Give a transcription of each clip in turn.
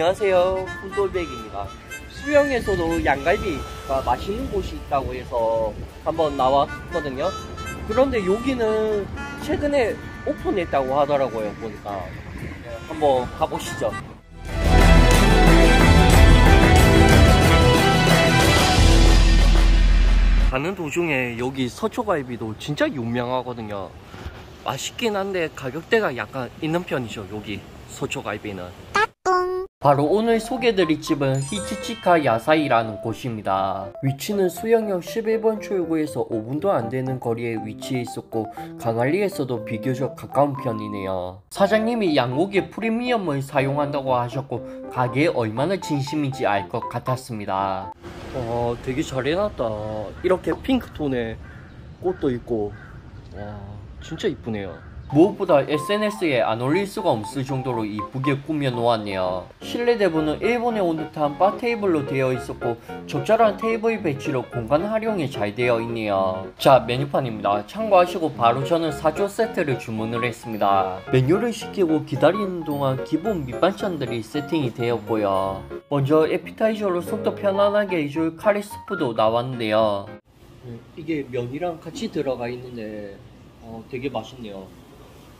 안녕하세요, 훈돌백입니다. 수영에서도 양갈비가 맛있는 곳이 있다고 해서 한번 나왔거든요. 그런데 여기는 최근에 오픈했다고 하더라고요. 보니까 한번 가보시죠. 가는 도중에 여기 서초갈비도 진짜 유명하거든요. 맛있긴 한데 가격대가 약간 있는 편이죠. 여기 서초갈비는. 바로 오늘 소개드릴 집은 히치치카 야사이라는 곳입니다. 위치는 수영역 11번 출구에서 5분도 안되는 거리에 위치해 있었고 강안리에서도 비교적 가까운 편이네요. 사장님이 양고기 프리미엄을 사용한다고 하셨고 가게에 얼마나 진심인지 알 것 같았습니다. 와, 되게 잘 해놨다. 이렇게 핑크톤의 꽃도 있고, 와, 진짜 이쁘네요. 무엇보다 SNS에 안 올릴 수가 없을 정도로 이쁘게 꾸며 놓았네요. 실내 대부는 일본에 온 듯한 바 테이블로 되어 있었고 적절한 테이블 배치로 공간 활용이 잘 되어 있네요. 자, 메뉴판입니다. 참고하시고 바로 저는 4조 세트를 주문을 했습니다. 메뉴를 시키고 기다리는 동안 기본 밑반찬들이 세팅이 되었고요. 먼저 에피타이저로 속도 편안하게 해줄 카레 스프도 나왔는데요. 이게 면이랑 같이 들어가 있는데 되게 맛있네요.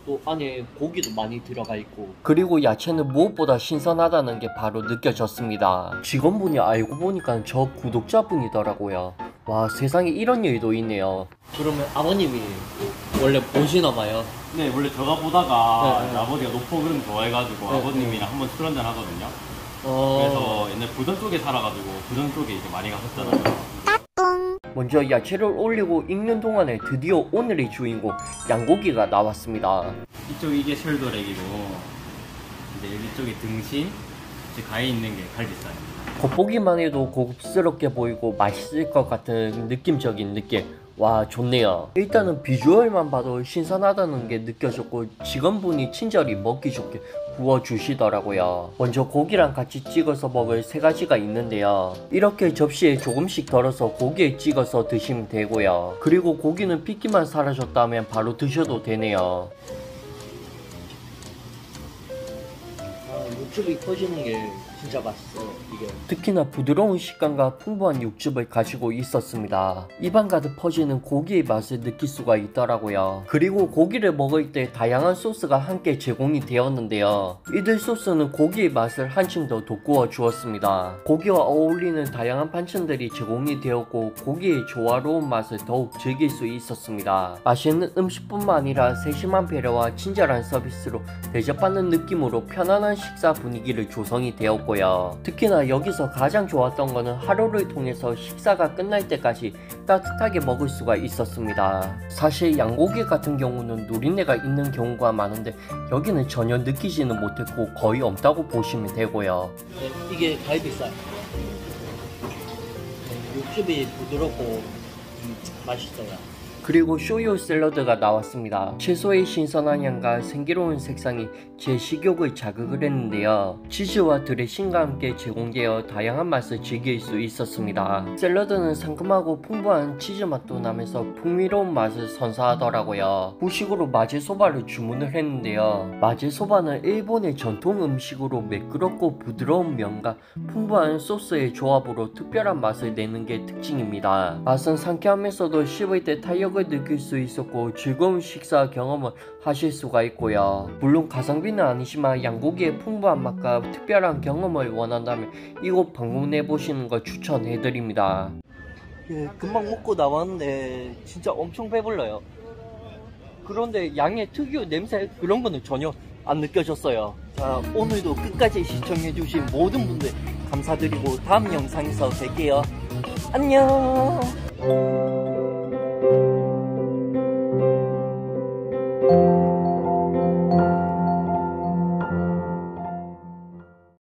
또 안에 고기도 많이 들어가 있고, 그리고 야채는 무엇보다 신선하다는 게 바로 느껴졌습니다. 직원분이 알고 보니까 저 구독자분이더라고요. 와, 세상에 이런 일도 있네요. 그러면 아버님이 원래 보시나봐요? 네, 원래 제가 보다가 네. 아버지가 노포그램 좋아해가지고 네. 아버님이랑 한번 술 한잔 하거든요. 그래서 옛날 부전 쪽에 살아가지고 부전 쪽에 이제 많이 갔었잖아요. 먼저 야채를 올리고 익는 동안에 드디어 오늘의 주인공 양고기가 나왔습니다. 이쪽 이게 숄더랙이고 이제 이쪽이 등심, 이제 가에 있는 게 갈비살. 겉보기만 해도 고급스럽게 보이고 맛있을 것 같은 느낌적인 느낌. 와, 좋네요. 일단은 비주얼만 봐도 신선하다는 게 느껴졌고 직원분이 친절히 먹기 좋게 구워주시더라고요. 먼저 고기랑 같이 찍어서 먹을 세 가지가 있는데요. 이렇게 접시에 조금씩 덜어서 고기에 찍어서 드시면 되고요. 그리고 고기는 핏기만 사라졌다면 바로 드셔도 되네요. 육즙이 퍼지는 게 진짜 맛있어. 이게 특히나 부드러운 식감과 풍부한 육즙을 가지고 있었습니다. 입안 가득 퍼지는 고기의 맛을 느낄 수가 있더라고요. 그리고 고기를 먹을 때 다양한 소스가 함께 제공이 되었는데요. 이들 소스는 고기의 맛을 한층 더 돋구어 주었습니다. 고기와 어울리는 다양한 반찬들이 제공이 되었고 고기의 조화로운 맛을 더욱 즐길 수 있었습니다. 맛있는 음식뿐만 아니라 세심한 배려와 친절한 서비스로 대접받는 느낌으로 편안한 식사 분위기를 조성이 되었고, 특히나 여기서 가장 좋았던 거는 하루를 통해서 식사가 끝날 때까지 따뜻하게 먹을 수가 있었습니다. 사실 양고기 같은 경우는 누린내가 있는 경우가 많은데 여기는 전혀 느끼지는 못했고 거의 없다고 보시면 되고요. 네, 이게 갈비살. 육즙이 부드럽고 맛있어요. 그리고 쇼요 샐러드가 나왔습니다. 채소의 신선한 향과 생기로운 색상이 제 식욕을 자극을 했는데요. 치즈와 드레싱과 함께 제공되어 다양한 맛을 즐길 수 있었습니다. 샐러드는 상큼하고 풍부한 치즈 맛도 나면서 풍미로운 맛을 선사하더라고요. 후식으로 마제소바를 주문을 했는데요. 마제소바는 일본의 전통 음식으로 매끄럽고 부드러운 면과 풍부한 소스의 조합으로 특별한 맛을 내는 게 특징입니다. 맛은 상쾌하면서도 씹을 때 타이어 을 느낄 수 있었고 즐거운 식사 경험을 하실 수가 있고요. 물론 가성비는 아니지만 양고기의 풍부한 맛과 특별한 경험을 원한다면 이곳 방문해 보시는 걸 추천해드립니다. 예, 금방 먹고 나왔는데 진짜 엄청 배불러요. 그런데 양의 특유 냄새 그런 거는 전혀 안 느껴졌어요. 자, 오늘도 끝까지 시청해주신 모든 분들 감사드리고 다음 영상에서 뵐게요. 안녕.